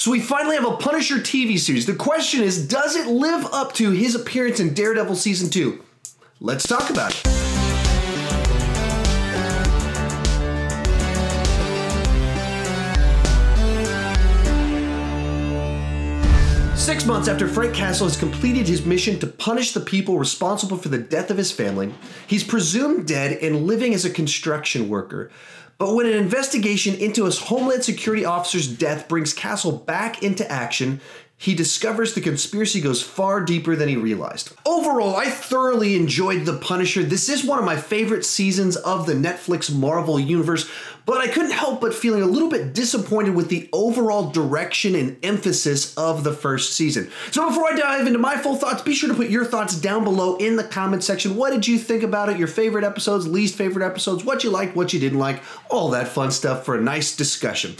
So we finally have a Punisher TV series. The question is, does it live up to his appearance in Daredevil Season 2? Let's talk about it. Six months after Frank Castle has completed his mission to punish the people responsible for the death of his family, he's presumed dead and living as a construction worker. But when an investigation into his Homeland Security officer's death brings Castle back into action, he discovers the conspiracy goes far deeper than he realized. Overall, I thoroughly enjoyed The Punisher. This is one of my favorite seasons of the Netflix Marvel universe, but I couldn't help but feeling a little bit disappointed with the overall direction and emphasis of the first season. So before I dive into my full thoughts, be sure to put your thoughts down below in the comment section. What did you think about it? Your favorite episodes, least favorite episodes, what you liked, what you didn't like, all that fun stuff for a nice discussion.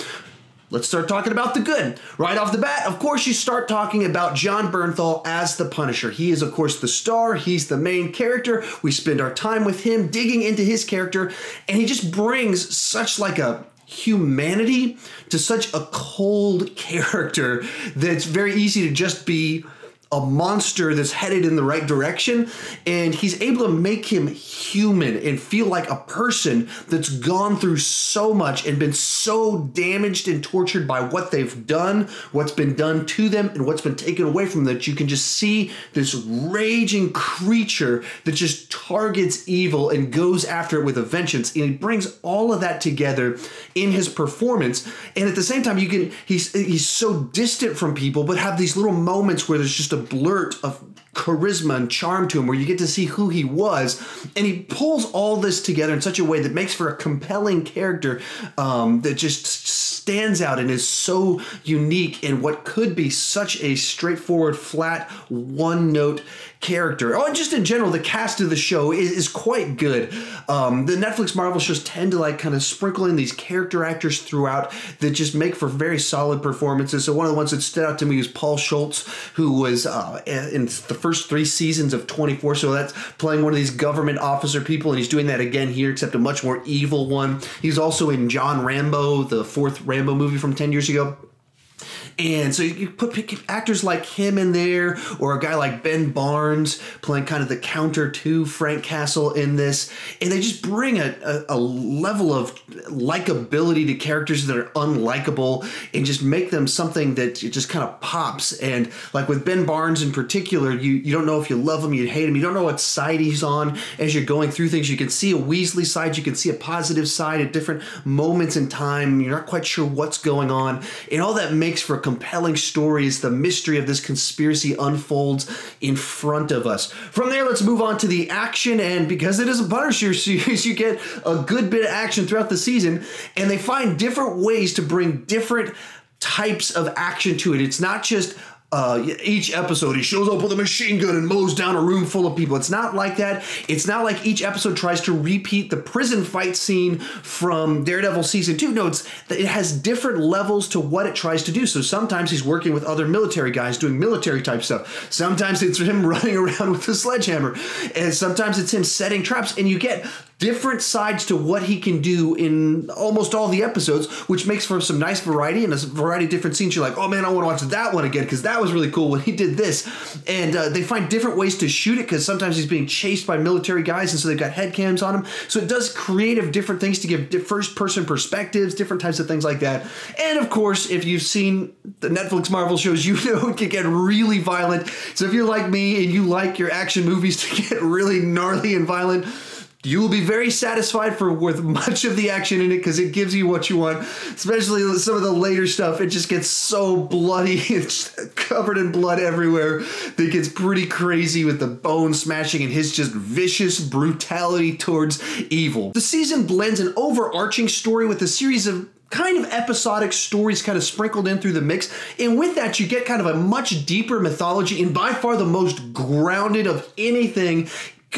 Let's start talking about the good. Right off the bat, of course, you start talking about Jon Bernthal as the Punisher. He is, of course, the star. He's the main character. We spend our time with him digging into his character, and he just brings such like a humanity to such a cold character that it's very easy to just be a monster that's headed in the right direction, and he's able to make him human and feel like a person that's gone through so much and been so damaged and tortured by what they've done, what's been done to them, and what's been taken away from them, that you can just see this raging creature that just targets evil and goes after it with a vengeance. And he brings all of that together in his performance, and at the same time, you can he's so distant from people, but have these little moments where there's just a blurt of charisma and charm to him, where you get to see who he was, and he pulls all this together in such a way that makes for a compelling character that just stands out and is so unique in what could be such a straightforward, flat, one-note character. Oh, and just in general, the cast of the show is quite good. The Netflix Marvel shows tend to like kind of sprinkle in these character actors throughout that just make for very solid performances. So one of the ones that stood out to me was Paul Schulze, who was in the first three seasons of 24. So that's playing one of these government officer people, and he's doing that again here, except a much more evil one. He's also in John Rambo, the fourth Rambo movie from 10 years ago. And so you put actors like him in there, or a guy like Ben Barnes playing kind of the counter to Frank Castle in this, and they just bring a level of likability to characters that are unlikable and just make them something that just kind of pops. And like with Ben Barnes in particular, you don't know if you love him, you hate him, you don't know what side he's on as you're going through things. You can see a Weasley side, you can see a positive side at different moments in time, you're not quite sure what's going on, and all that makes for a compelling stories. The mystery of this conspiracy unfolds in front of us. From there, let's move on to the action, and because it is a Punisher series, you get a good bit of action throughout the season, and they find different ways to bring different types of action to it. It's not just each episode he shows up with a machine gun and mows down a room full of people. It's not like that. It's not like each episode tries to repeat the prison fight scene from Daredevil Season 2. No, it has different levels to what it tries to do. So sometimes he's working with other military guys doing military type stuff. Sometimes it's him running around with a sledgehammer. And sometimes it's him setting traps. And you get different sides to what he can do in almost all the episodes, which makes for some nice variety and a variety of different scenes. You're like, oh man, I want to watch that one again because that was really cool when he did this. And they find different ways to shoot it because sometimes he's being chased by military guys, and so they've got head cams on him. So it does creative different things to give first person perspectives, different types of things like that. And of course, if you've seen the Netflix Marvel shows, you know it can get really violent. So if you're like me and you like your action movies to get really gnarly and violent, you will be very satisfied with much of the action in it because it gives you what you want, especially some of the later stuff. It just gets so bloody. It's covered in blood everywhere. It gets pretty crazy with the bone smashing and his just vicious brutality towards evil. The season blends an overarching story with a series of kind of episodic stories kind of sprinkled in through the mix. And with that, you get kind of a much deeper mythology and by far the most grounded of anything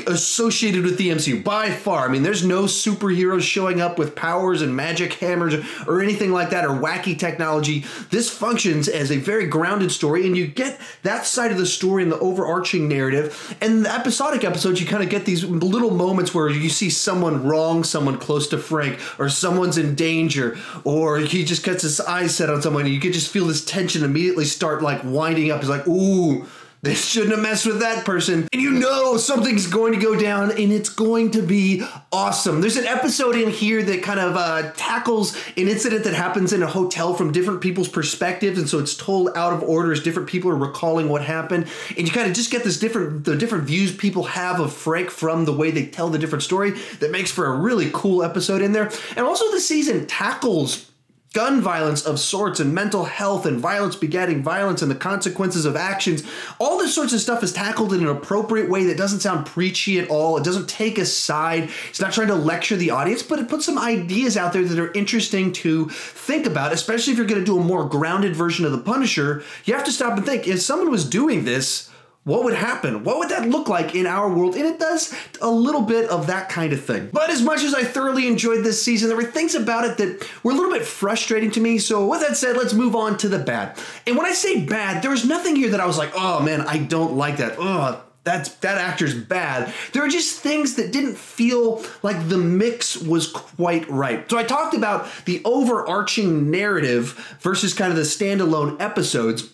associated with the MCU by far. I mean, there's no superheroes showing up with powers and magic hammers or anything like that, or wacky technology. This functions as a very grounded story, and you get that side of the story in the overarching narrative. And the episodic episodes, you kind of get these little moments where you see someone wrong, someone close to Frank, or someone's in danger, or he just gets his eyes set on someone, and you can just feel this tension immediately start like winding up. It's like, ooh, they shouldn't have messed with that person. And you know something's going to go down, and it's going to be awesome. There's an episode in here that kind of tackles an incident that happens in a hotel from different people's perspectives, and so it's told out of order as different people are recalling what happened. And you kind of just get this the different views people have of Frank from the way they tell the different story that makes for a really cool episode in there. And also the season tackles gun violence of sorts, and mental health, and violence begetting violence, and the consequences of actions. All this sorts of stuff is tackled in an appropriate way that doesn't sound preachy at all. It doesn't take a side. It's not trying to lecture the audience, but it puts some ideas out there that are interesting to think about, especially if you're going to do a more grounded version of The Punisher. You have to stop and think, if someone was doing this, what would happen? What would that look like in our world? And it does a little bit of that kind of thing. But as much as I thoroughly enjoyed this season, there were things about it that were a little bit frustrating to me. So with that said, let's move on to the bad. And when I say bad, there was nothing here that I was like, oh man, I don't like that. Oh, that actor's bad. There are just things that didn't feel like the mix was quite right. So I talked about the overarching narrative versus kind of the standalone episodes.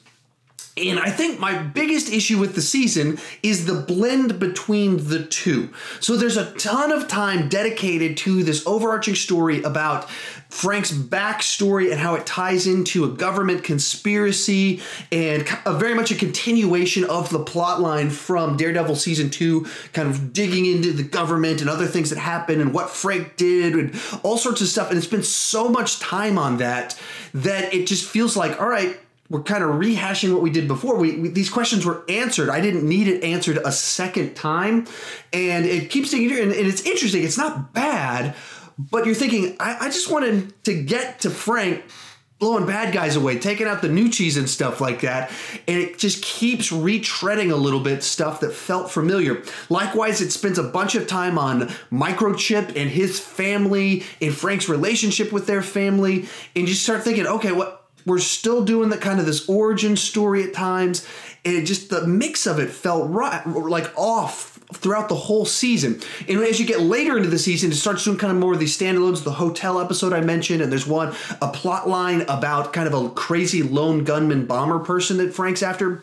And I think my biggest issue with the season is the blend between the two. So there's a ton of time dedicated to this overarching story about Frank's backstory and how it ties into a government conspiracy, and very much a continuation of the plot line from Daredevil season 2, kind of digging into the government and other things that happened and what Frank did and all sorts of stuff. And it's been so much time on that that it just feels like, all right, we're kind of rehashing what we did before. These questions were answered. I didn't need it answered a second time. And it keeps taking, and it's interesting. It's not bad, but you're thinking, I just wanted to get to Frank blowing bad guys away, taking out the Nucci's and stuff like that. And it just keeps retreading a little bit stuff that felt familiar. Likewise, it spends a bunch of time on Microchip and his family and Frank's relationship with their family. And you start thinking, okay, what? We're still doing that kind of this origin story at times, and it just, the mix of it felt right, like off throughout the whole season. And as you get later into the season, it starts doing kind of more of these standalones. The hotel episode I mentioned, and there's one, a plot line about kind of a crazy lone gunman bomber person that Frank's after.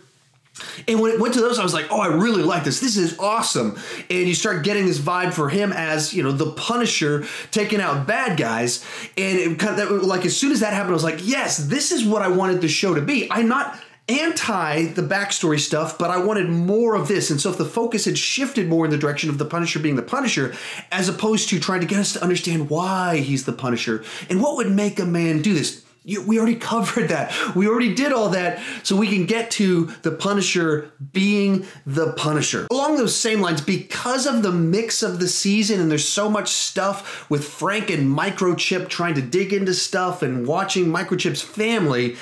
And when it went to those, I was like, oh, I really like this. This is awesome. And you start getting this vibe for him as, you know, the Punisher taking out bad guys. And it kind of, like, as soon as that happened, I was like, yes, this is what I wanted the show to be. I'm not anti the backstory stuff, but I wanted more of this. And so if the focus had shifted more in the direction of the Punisher being the Punisher, as opposed to trying to get us to understand why he's the Punisher and what would make a man do this. We already covered that. We already did all that, so we can get to the Punisher being the Punisher. Along those same lines, because of the mix of the season, and there's so much stuff with Frank and Microchip trying to dig into stuff and watching Microchip's family,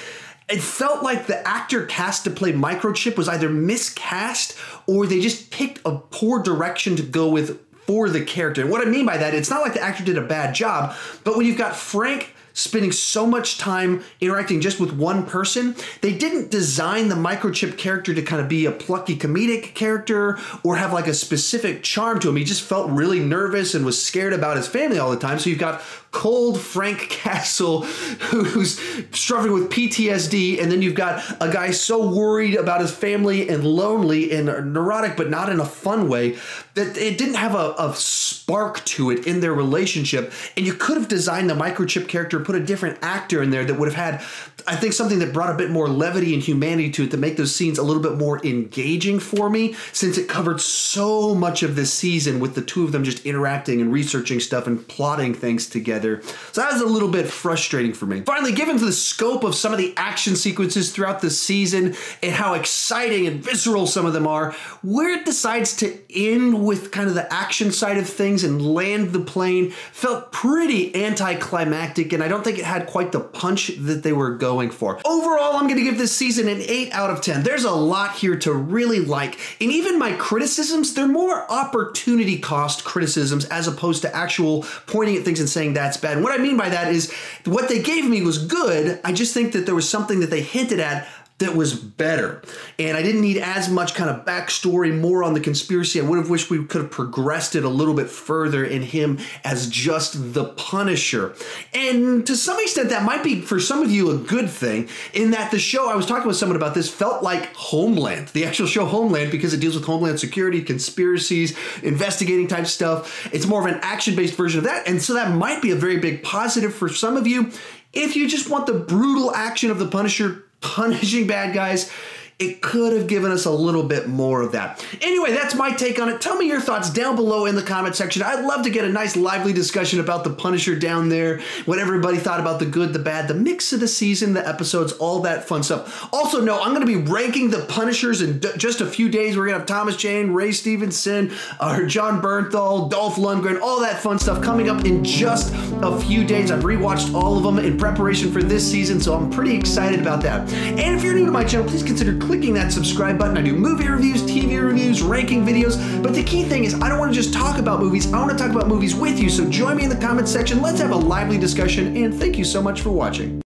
it felt like the actor cast to play Microchip was either miscast or they just picked a poor direction to go with for the character. And what I mean by that, it's not like the actor did a bad job, but when you've got Frank spending so much time interacting just with one person, they didn't design the Microchip character to kind of be a plucky comedic character or have like a specific charm to him. He just felt really nervous and was scared about his family all the time. So you've got cold Frank Castle who's struggling with PTSD, and then you've got a guy so worried about his family and lonely and neurotic, but not in a fun way, that it didn't have a spark to it in their relationship. And you could have designed the Microchip character, put a different actor in there that would have had, I think, something that brought a bit more levity and humanity to it, to make those scenes a little bit more engaging for me, since it covered so much of this season with the two of them just interacting and researching stuff and plotting things together. together. So that was a little bit frustrating for me. Finally, given the scope of some of the action sequences throughout the season and how exciting and visceral some of them are, where it decides to end with kind of the action side of things and land the plane felt pretty anticlimactic, and I don't think it had quite the punch that they were going for. Overall, I'm going to give this season an 8 out of 10. There's a lot here to really like, and even my criticisms, they're more opportunity cost criticisms as opposed to actual pointing at things and saying that's bad. And what I mean by that is what they gave me was good. I just think that there was something that they hinted at that was better. And I didn't need as much kind of backstory, more on the conspiracy. I would have wished we could have progressed it a little bit further in him as just the Punisher. And to some extent, that might be, for some of you, a good thing, in that the show, I was talking with someone about this, felt like Homeland, the actual show Homeland, because it deals with Homeland Security, conspiracies, investigating type stuff. It's more of an action-based version of that. And so that might be a very big positive for some of you. If you just want the brutal action of the Punisher punishing bad guys, it could have given us a little bit more of that. Anyway, that's my take on it. Tell me your thoughts down below in the comment section. I'd love to get a nice lively discussion about the Punisher down there, what everybody thought about the good, the bad, the mix of the season, the episodes, all that fun stuff. Also, no, I'm going to be ranking the Punishers in just a few days. We're going to have Thomas Jane, Ray Stevenson, Jon Bernthal, Dolph Lundgren, all that fun stuff coming up in just a few days. I've rewatched all of them in preparation for this season, so I'm pretty excited about that. And if you're new to my channel, please consider clicking that subscribe button. I do movie reviews, TV reviews, ranking videos, but the key thing is I don't want to just talk about movies, I want to talk about movies with you, so join me in the comment section, let's have a lively discussion, and thank you so much for watching.